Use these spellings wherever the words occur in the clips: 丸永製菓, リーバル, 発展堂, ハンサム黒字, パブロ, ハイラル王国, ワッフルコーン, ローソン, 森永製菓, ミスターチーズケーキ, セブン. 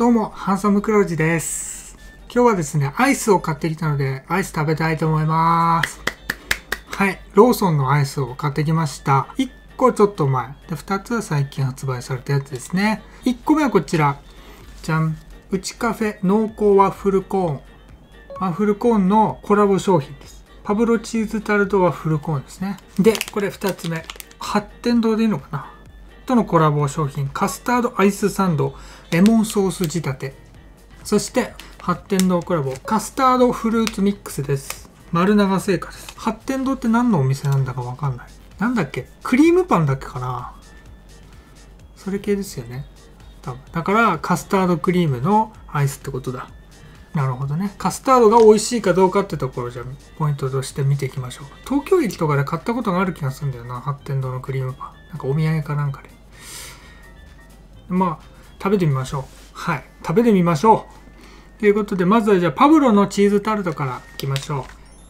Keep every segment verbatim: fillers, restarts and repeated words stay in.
どうも、ハンサム黒字です。今日はですね、アイスを買ってきたので、アイス食べたいと思います。はい、ローソンのアイスを買ってきました。いっこちょっと前。で、ふたつは最近発売されたやつですね。いっこめはこちら。じゃん。うちカフェ濃厚ワッフルコーン。ワッフルコーンのコラボ商品です。パブロチーズタルトワッフルコーンですね。で、これふたつめ。発展堂でいいのかなとのコラボ商品、カスタードアイスサンドレモンソース仕立て。そして発展堂コラボ、カスタードフルーツミックスです。丸永製菓です。発展堂って何のお店なんだかわかんない。なんだっけ、クリームパンだっけかな、それ系ですよね多分。だからカスタードクリームのアイスってことだ。なるほどね。カスタードが美味しいかどうかってところ、じゃあポイントとして見ていきましょう。東京駅とかで買ったことがある気がするんだよな、発展堂のクリームパン。なんかお土産かなんかで、ね。まあ、食べてみましょう。はい。食べてみましょう。ということで、まずはじゃあパブロのチーズタルトからいきましょ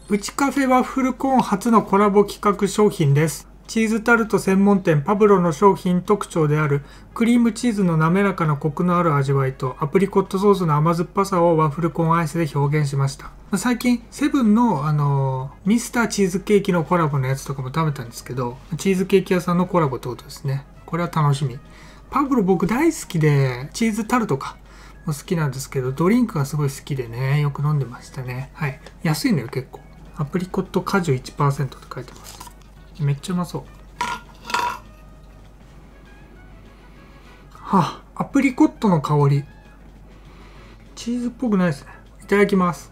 う。うちカフェワッフルコーン初のコラボ企画商品です。チーズタルト専門店パブロの商品特徴であるクリームチーズの滑らかなコクのある味わいとアプリコットソースの甘酸っぱさをワッフルコーンアイスで表現しました。最近セブンのあのミスターチーズケーキのコラボのやつとかも食べたんですけど、チーズケーキ屋さんのコラボってことですね。これは楽しみ。パブロ僕大好きで、チーズタルトかも好きなんですけど、ドリンクがすごい好きでね、よく飲んでましたね。はい、安いのよ結構。アプリコット果汁 いちパーセント って書いてます。めっちゃうまそう。はあ、アプリコットの香り、チーズっぽくないですね。いただきます。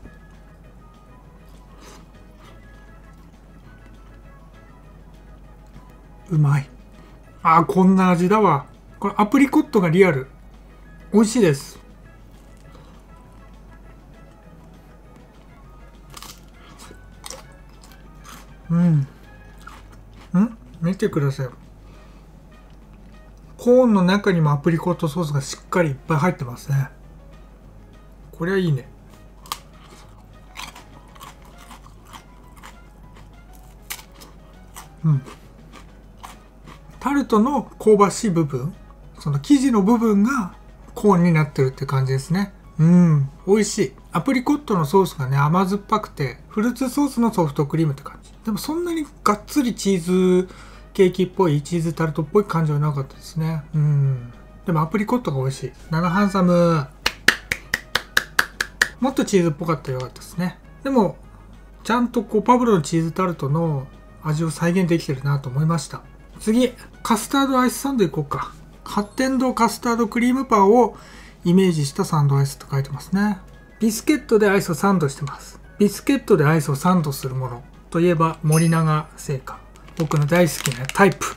うまい。あー、こんな味だわ。これアプリコットがリアル。美味しいです。うん、ん？見てください。コーンの中にもアプリコットソースがしっかりいっぱい入ってますね。これはいいね。うん。タルトの香ばしい部分、その生地の部分がコーンになってるって感じですね。うん。美味しい。アプリコットのソースがね、甘酸っぱくて、フルーツソースのソフトクリームって感じ。でもそんなにがっつりチーズケーキっぽい、チーズタルトっぽい感じはなかったですね。うん。でもアプリコットが美味しい。ななハンサム。もっとチーズっぽかったらよかったですね。でも、ちゃんとこう、パブロのチーズタルトの味を再現できてるなと思いました。次、カスタードアイスサンドいこうか。発展堂カスタードクリームパンをイメージしたサンドアイスと書いてますね。ビスケットでアイスをサンドしてます。ビスケットでアイスをサンドするものといえば森永製菓。僕の大好きなタイプ。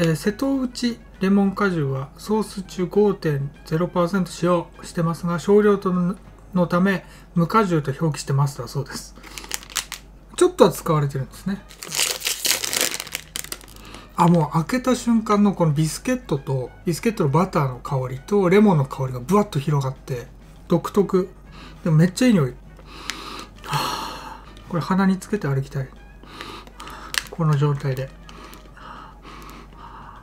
えー、瀬戸内レモン果汁はソース中 ごてんぜろパーセント 使用してますが、少量のため無果汁と表記してますだそうです。ちょっとは使われてるんですね。あ、もう開けた瞬間のこのビスケットと、ビスケットのバターの香りとレモンの香りがブワッと広がって、独特。でもめっちゃいい匂い。はあ、これ鼻につけて歩きたい。この状態で。は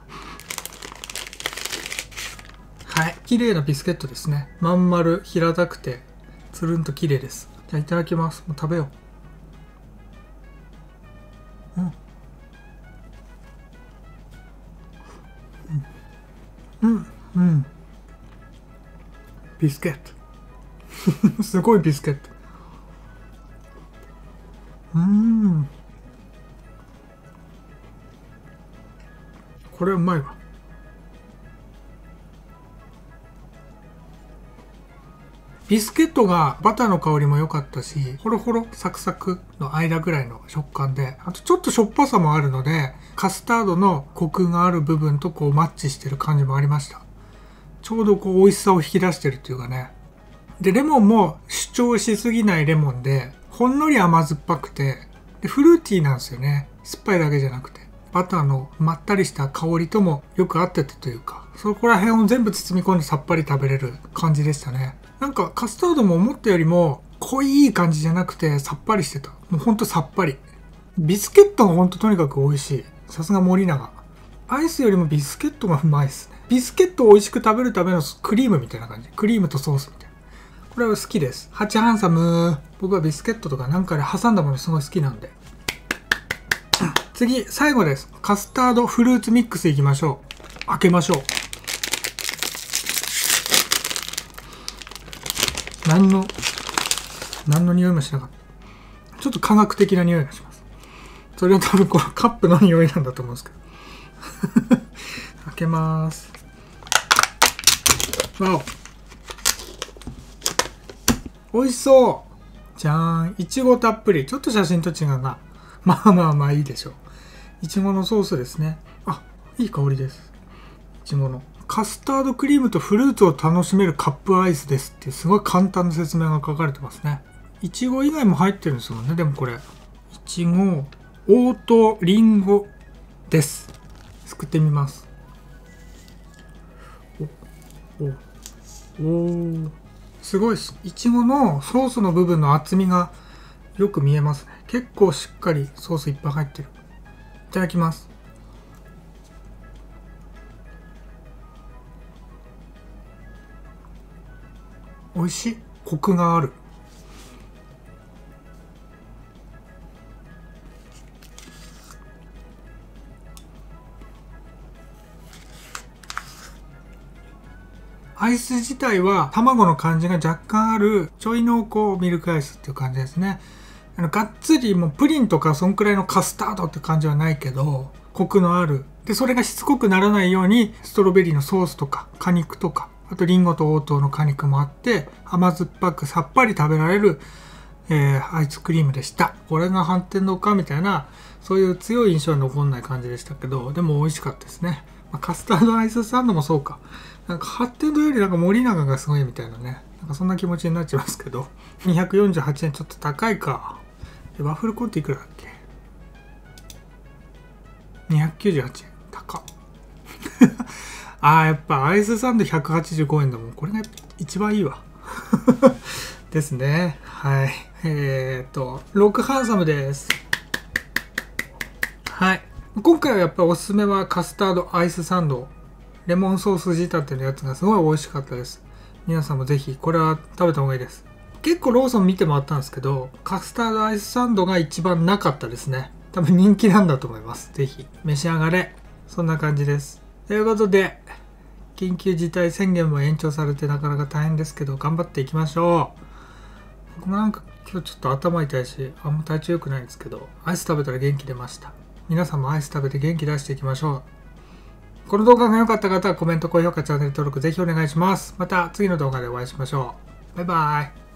い。綺麗なビスケットですね。まん丸平たくて、つるんと綺麗です。じゃあいただきます。もう食べよう。うん。うん。うん。うん。ビスケット。すごいビスケット。うーん。これはうまいわ。ビスケットがバターの香りも良かったし、ホロホロサクサクの間ぐらいの食感で、あとちょっとしょっぱさもあるので、カスタードのコクがある部分とこうマッチしてる感じもありました。ちょうどこう美味しさを引き出してるっていうかね。で、レモンも主張しすぎないレモンで、ほんのり甘酸っぱくて、で、フルーティーなんですよね。酸っぱいだけじゃなくて。バターのまったりした香りともよく合っててというか、そこら辺を全部包み込んでさっぱり食べれる感じでしたね。なんかカスタードも思ったよりも濃い感じじゃなくてさっぱりしてた。もうほんとさっぱり。ビスケットがほんととにかく美味しい。さすが森永。アイスよりもビスケットがうまいですね。ビスケットを美味しく食べるためのクリームみたいな感じ。クリームとソースみたいな。これは好きです。ハチハンサム。僕はビスケットとかなんかで挟んだものすごい好きなんで。次、最後です。カスタードフルーツミックスいきましょう。開けましょう。何の、何の匂いもしなかった。ちょっと科学的な匂いがします。それは多分このカップの匂いなんだと思うんですけど。開けまーす。わお。美味しそう。じゃーん。いちごたっぷり。ちょっと写真と違うな。まあまあまあいいでしょう。いちごのソースですね。あ、いい香りです。いちごの。カスタードクリームとフルーツを楽しめるカップアイスですってすごい簡単な説明が書かれてますね。いちご以外も入ってるんですもんね。でもこれ。いちご、黄桃、りんごです。すくってみます。お、お、お、すごいです。いちごのソースの部分の厚みがよく見えますね。結構しっかりソースいっぱい入ってる。いただきます。美味しい。コクがある。アイス自体は卵の感じが若干あるちょい濃厚ミルクアイスっていう感じですね。あのがっつりもうプリンとかそんくらいのカスタードって感じはないけど、コクのあるで、それがしつこくならないようにストロベリーのソースとか果肉とか、あとリンゴと黄桃の果肉もあって、甘酸っぱくさっぱり食べられる、えー、アイスクリームでした。これが反転のかみたいな、そういう強い印象は残んない感じでしたけど、でも美味しかったですね。まあ、カスタードアイスサンドもそうか、なんか発展度よりなんか森永がすごいみたいなね、なんかそんな気持ちになっちゃいますけど、にひゃくよんじゅうはちえんちょっと高いか。ワッフルコーンっていくらだっけ？にひゃくきゅうじゅうはちえん。高っ。ああ、やっぱアイスサンドひゃくはちじゅうごえんだもん。これが一番いいわ。ですね。はい。えー、っと、ロックハンサムです。はい。今回はやっぱおすすめはカスタードアイスサンド。レモンソース仕立てのやつがすごい美味しかったです。皆さんもぜひこれは食べた方がいいです。結構ローソン見て回ったんですけど、カスタードアイスサンドが一番なかったですね。多分人気なんだと思います。ぜひ召し上がれ。そんな感じです。ということで、緊急事態宣言も延長されてなかなか大変ですけど、頑張っていきましょう。僕もなんか今日ちょっと頭痛いし、あんま体調良くないんですけど、アイス食べたら元気出ました。皆さんもアイス食べて元気出していきましょう。この動画が良かった方はコメント、高評価、チャンネル登録ぜひお願いします。また次の動画でお会いしましょう。バイバイ。